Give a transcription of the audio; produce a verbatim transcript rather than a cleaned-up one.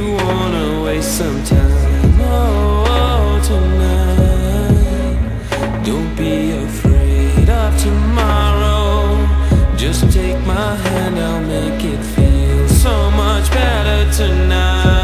you wanna waste some time, oh, tonight. Don't be afraid of tomorrow. Just take my hand, I'll make it feel so much better tonight.